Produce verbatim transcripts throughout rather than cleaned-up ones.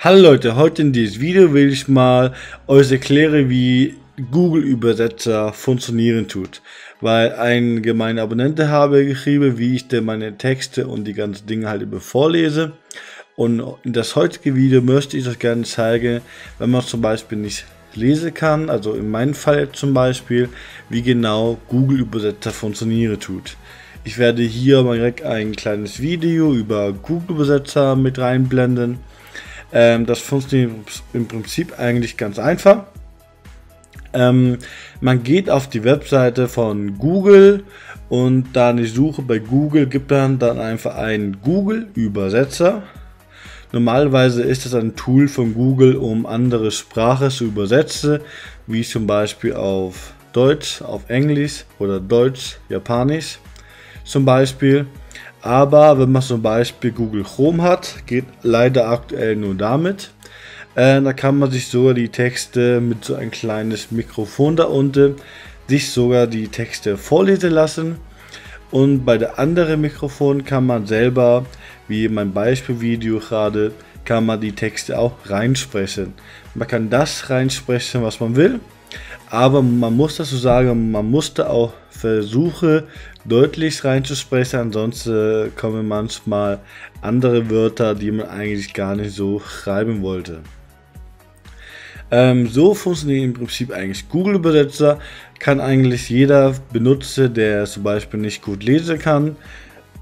Hallo Leute, heute in dieses Video will ich mal euch erklären, wie Google Übersetzer funktionieren tut, weil ein gemeiner Abonnente habe geschrieben, wie ich denn meine Texte und die ganzen Dinge halt über vorlese, und in das heutige Video möchte ich euch gerne zeigen, wenn man zum Beispiel nicht lesen kann, also in meinem Fall zum Beispiel, wie genau Google Übersetzer funktionieren tut. Ich werde hier mal direkt ein kleines Video über Google Übersetzer mit reinblenden. Ähm, das funktioniert im Prinzip eigentlich ganz einfach. Ähm, man geht auf die Webseite von Google und dann die Suche bei Google gibt man dann einfach einen Google Übersetzer. Normalerweise ist es ein Tool von Google, um andere Sprachen zu übersetzen, wie zum Beispiel auf Deutsch, auf Englisch oder Deutsch, Japanisch zum Beispiel. Aber wenn man zum Beispiel Google Chrome hat, geht leider aktuell nur damit. Äh, da kann man sich sogar die Texte mit so ein kleines Mikrofon da unten, sich sogar die Texte vorlesen lassen. Und bei der anderen Mikrofon kann man selber, wie in meinem Beispielvideo gerade, kann man die Texte auch reinsprechen. Man kann das reinsprechen, was man will. Aber man muss dazu sagen, man musste auch versuchen, deutlich reinzusprechen, ansonsten kommen manchmal andere Wörter, die man eigentlich gar nicht so schreiben wollte. Ähm, so funktioniert im Prinzip eigentlich Google Übersetzer, kann eigentlich jeder benutzen, der zum Beispiel nicht gut lesen kann.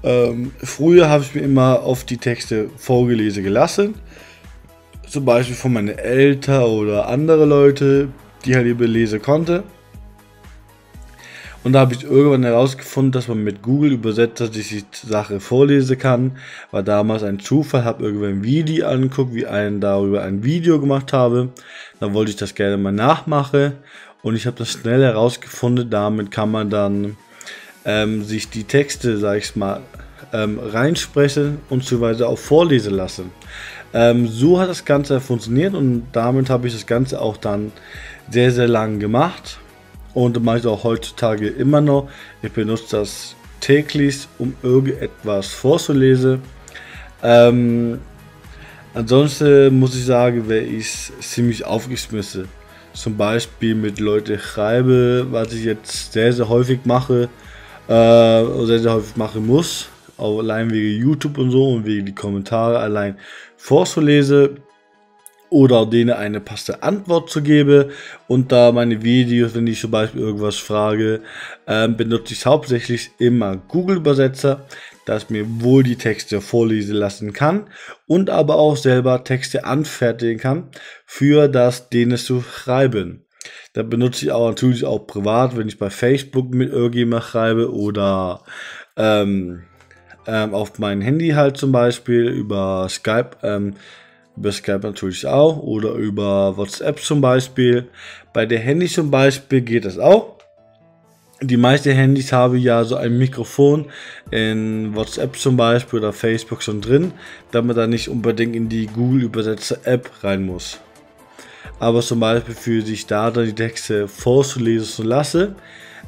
Ähm, früher habe ich mir immer oft die Texte vorgelesen gelassen, zum Beispiel von meinen Eltern oder anderen Leuten, die halt eben lesen konnte. Und da habe ich irgendwann herausgefunden, dass man mit Google Übersetzer sich die Sache vorlesen kann. War damals ein Zufall, habe irgendwann ein Video angeguckt, wie einen darüber ein Video gemacht habe. Dann wollte ich das gerne mal nachmachen und ich habe das schnell herausgefunden. Damit kann man dann ähm, sich die Texte, sag ich mal, ähm, reinsprechen und zuweise auch vorlesen lassen. Ähm, so hat das Ganze funktioniert und damit habe ich das Ganze auch dann sehr, sehr lang gemacht. Und mache ich auch heutzutage immer noch. Ich benutze das täglich, um irgendetwas vorzulesen. Ähm, ansonsten muss ich sagen, wäre ich ziemlich aufgeschmissen. Zum Beispiel mit Leuten schreibe, was ich jetzt sehr, sehr häufig mache, äh, sehr, sehr häufig machen muss. Auch allein wegen YouTube und so und wegen die Kommentare allein vorzulesen. Oder denen eine passende Antwort zu geben. Und da meine Videos, wenn ich zum Beispiel irgendwas frage, ähm, benutze ich hauptsächlich immer Google Übersetzer, dass mir wohl die Texte vorlesen lassen kann und aber auch selber Texte anfertigen kann, für das denen zu schreiben. Da benutze ich auch natürlich auch privat, wenn ich bei Facebook mit irgendjemand schreibe oder ähm, ähm, auf mein Handy halt zum Beispiel über Skype. Ähm, Über Skype natürlich auch oder über WhatsApp zum Beispiel. Bei der Handys zum Beispiel geht das auch. Die meisten Handys haben ja so ein Mikrofon in WhatsApp zum Beispiel oder Facebook schon drin, damit man da nicht unbedingt in die Google Übersetzer App rein muss. Aber zum Beispiel für sich da dann die Texte vorzulesen zu lassen,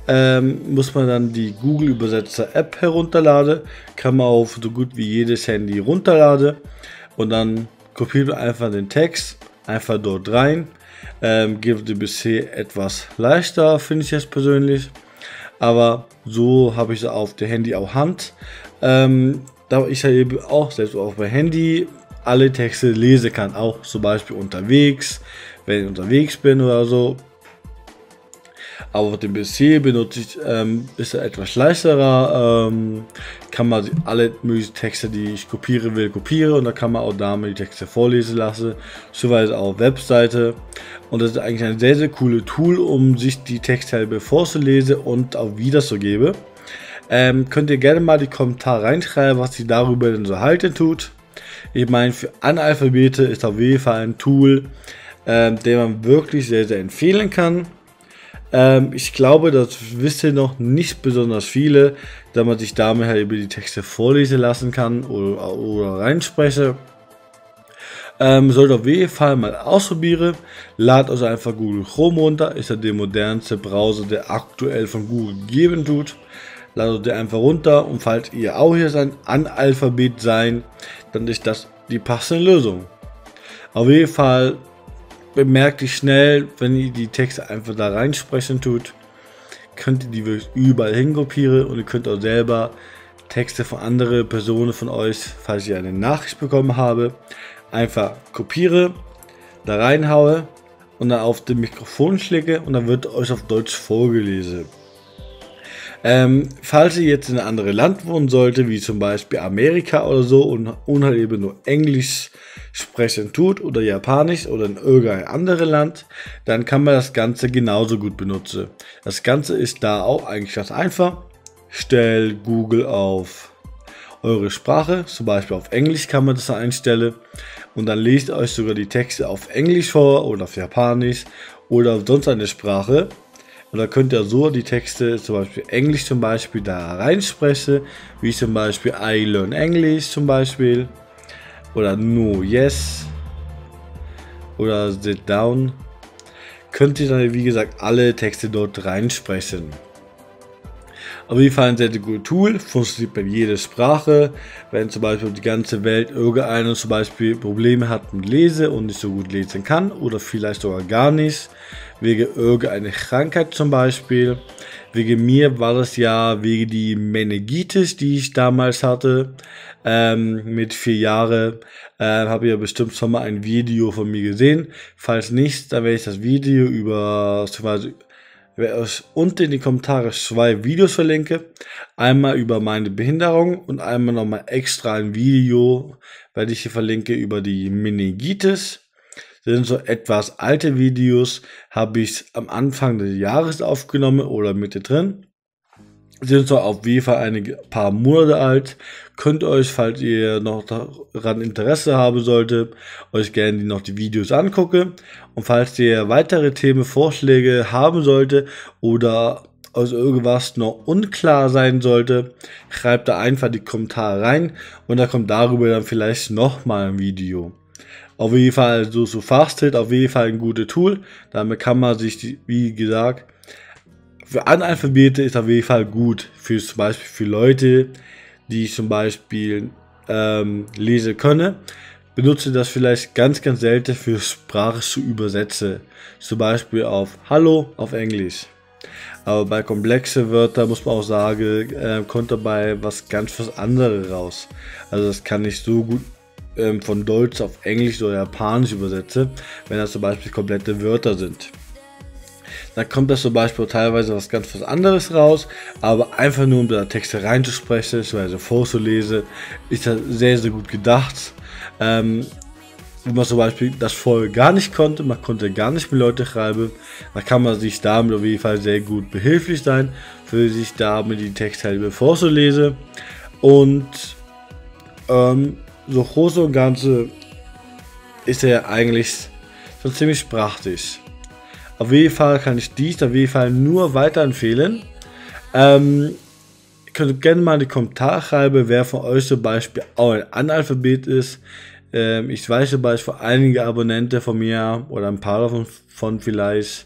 ähm, muss man dann die Google Übersetzer App herunterladen. Kann man auf so gut wie jedes Handy runterladen und dann kopiert einfach den Text, einfach dort rein, ähm, gibt ein bisschen etwas leichter, finde ich jetzt persönlich, aber so habe ich es auf dem Handy auch Hand, ähm, da ich ja eben auch selbst auf mein Handy alle Texte lesen kann, auch zum Beispiel unterwegs, wenn ich unterwegs bin oder so. Aber auf dem P C benutze ich, ähm, ist er etwas leichterer, ähm, kann man alle möglichen Texte, die ich kopieren will, kopieren und da kann man auch damit die Texte vorlesen lassen, soweit auch Webseite. Und das ist eigentlich ein sehr, sehr cooles Tool, um sich die Texte halt vorzulesen und auch wiederzugeben. Ähm, könnt ihr gerne mal die Kommentare reinschreiben, was ihr darüber denn so halten tut. Ich meine, für Analphabete ist auf jeden Fall ein Tool, ähm, den man wirklich sehr, sehr empfehlen kann. Ähm, ich glaube, das wissen noch nicht besonders viele, da man sich damit halt über die Texte vorlesen lassen kann oder, oder reinspreche. Ähm, sollte auf jeden Fall mal ausprobieren. Ladet euch einfach Google Chrome runter, ist ja der modernste Browser, der aktuell von Google gegeben tut. Ladet euch einfach runter und falls ihr auch hier ein Analphabet seid, dann ist das die passende Lösung. Auf jeden Fall bemerkt ihr schnell, wenn ihr die Texte einfach da reinsprechen tut, könnt ihr die wirklich überall hingruppieren und ihr könnt auch selber Texte von anderen Personen von euch, falls ihr eine Nachricht bekommen habe, einfach kopiere, da reinhaue und dann auf dem Mikrofon schläge und dann wird euch auf Deutsch vorgelesen. Ähm, falls ihr jetzt in einem anderen Land wohnen sollte, wie zum Beispiel Amerika oder so und, und halt eben nur Englisch sprechen tut oder Japanisch oder in irgendein anderes Land, dann kann man das Ganze genauso gut benutzen. Das Ganze ist da auch eigentlich ganz einfach. Stellt Google auf eure Sprache, zum Beispiel auf Englisch kann man das einstellen und dann lest euch sogar die Texte auf Englisch vor oder auf Japanisch oder auf sonst eine Sprache. Und da könnt ihr so die Texte, zum Beispiel Englisch zum Beispiel, da reinsprechen, wie zum Beispiel I learn English zum Beispiel oder no yes oder sit down. Könnt ihr dann wie gesagt alle Texte dort reinsprechen. Auf jeden Fall ein sehr gutes Tool, funktioniert bei jeder Sprache. Wenn zum Beispiel die ganze Welt irgendeiner zum Beispiel Probleme hat mit Lesen und nicht so gut lesen kann oder vielleicht sogar gar nicht, wegen irgendeiner Krankheit zum Beispiel. Wegen mir war das ja wegen die Meningitis, die ich damals hatte, ähm, mit vier Jahren. Äh, Habe ja bestimmt schon mal ein Video von mir gesehen. Falls nicht, dann werde ich das Video über zum Beispiel euch unten in die Kommentare zwei Videos verlinke, einmal über meine Behinderung und einmal nochmal extra ein Video, werde ich hier verlinke über die Meningitis. Das sind so etwas alte Videos, habe ich am Anfang des Jahres aufgenommen oder Mitte drin. Das sind so auf jeden Fall einige paar Monate alt. Könnt euch, falls ihr noch daran Interesse haben sollte, euch gerne noch die Videos angucken. Und falls ihr weitere Themenvorschläge haben sollte oder aus irgendwas noch unklar sein sollte, schreibt da einfach die Kommentare rein und da kommt darüber dann vielleicht nochmal ein Video. Auf jeden Fall so so fastet, auf jeden Fall ein gutes Tool. Damit kann man sich, wie gesagt, für Analphabete ist auf jeden Fall gut, für zum Beispiel für Leute, die zum Beispiel ähm, lesen können, benutze das vielleicht ganz ganz selten für Sprache zu übersetzen, zum Beispiel auf Hallo auf Englisch. Aber bei komplexen Wörtern muss man auch sagen, äh, kommt dabei was ganz was anderes raus. Also das kann nicht so gut ähm, von Deutsch auf Englisch oder Japanisch übersetzen, wenn das zum Beispiel komplette Wörter sind. Da kommt das zum Beispiel teilweise was ganz was anderes raus, aber einfach nur um da Texte reinzusprechen, beziehungsweise vorzulesen, ist das sehr sehr gut gedacht. Ähm, wenn man zum Beispiel das vorher gar nicht konnte, man konnte gar nicht mit Leuten schreiben, dann kann man sich damit auf jeden Fall sehr gut behilflich sein, für sich damit die Texte halt vorzulesen. Und ähm, so groß und ganze ist er eigentlich schon ziemlich sprachlich. Auf jeden Fall kann ich dies auf jeden Fall nur weiterempfehlen. Ähm, ihr könnt gerne mal in die Kommentare schreiben, wer von euch zum Beispiel auch ein Analphabet ist. Ähm, ich weiß zum Beispiel von einigen Abonnenten von mir oder ein paar davon von vielleicht,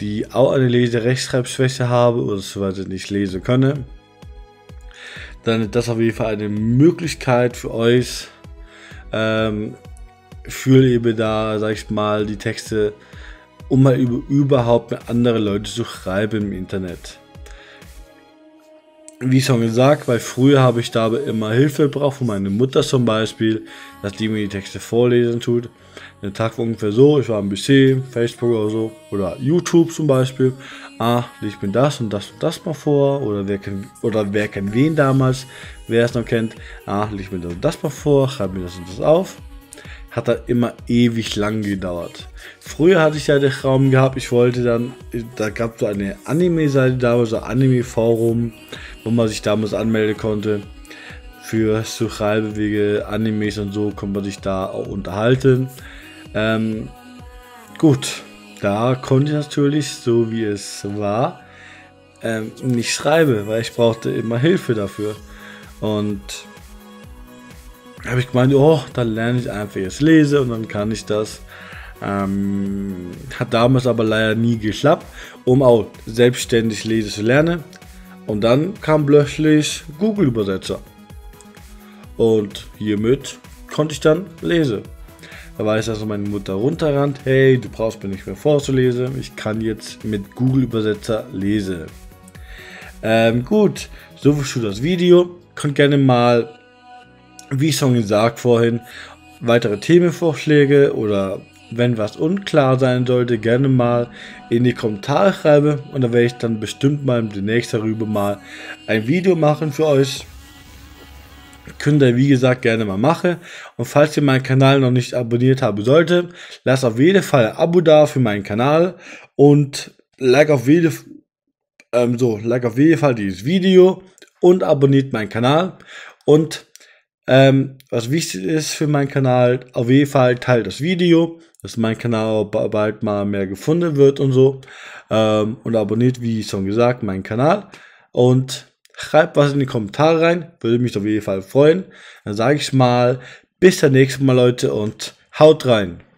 die auch eine Lese-Rechtschreibschwäche haben oder sowas nicht lesen können. Dann ist das auf jeden Fall eine Möglichkeit für euch. Ähm, für eben da, sag ich mal, die Texte, um mal über überhaupt mit anderen Leuten zu schreiben im Internet. Wie schon gesagt, weil früher habe ich dabei immer Hilfe gebraucht von meiner Mutter zum Beispiel, dass die mir die Texte vorlesen tut. Der Tag war ungefähr so, ich war am B C, Facebook oder so, oder YouTube zum Beispiel. Ah, ich bin das und das und das mal vor, oder wer kennt, oder wer kennt wen damals, wer es noch kennt. Ah, ich bin das und das mal vor, schreibe mir das und das auf. Hat dann immer ewig lang gedauert. Früher hatte ich ja den Raum gehabt, ich wollte dann, da gab es so eine Anime-Seite damals, so ein Anime-Forum, wo man sich damals anmelden konnte. Für zu schreiben wegen Animes und so, konnte man sich da auch unterhalten. Ähm, gut, da konnte ich natürlich, so wie es war, ähm, nicht schreiben, weil ich brauchte immer Hilfe dafür. Und habe ich gemeint, oh, dann lerne ich einfach jetzt lesen und dann kann ich das. Ähm, hat damals aber leider nie geklappt, um auch selbstständig lesen zu lernen. Und dann kam plötzlich Google Übersetzer. Und hiermit konnte ich dann lesen. Da war ich also meine Mutter runterrannt. Hey, du brauchst mir nicht mehr vorzulesen. Ich kann jetzt mit Google Übersetzer lesen. Ähm, gut, so viel für das Video. Könnt gerne mal, wie ich schon gesagt vorhin, weitere Themenvorschläge oder wenn was unklar sein sollte, gerne mal in die Kommentare schreiben. Und da werde ich dann bestimmt mal demnächst darüber mal ein Video machen für euch. Könnt ihr wie gesagt gerne mal machen. Und falls ihr meinen Kanal noch nicht abonniert haben sollte, lasst auf jeden Fall ein Abo da für meinen Kanal. Und like auf jeden, ähm, so, like auf jeden Fall dieses Video und abonniert meinen Kanal. Und ähm, was wichtig ist für meinen Kanal, auf jeden Fall teilt das Video, dass mein Kanal bald mal mehr gefunden wird und so. Ähm, und abonniert, wie schon gesagt, meinen Kanal. Und schreibt was in die Kommentare rein, würde mich auf jeden Fall freuen. Dann sage ich mal, bis zum nächsten Mal, Leute, und haut rein.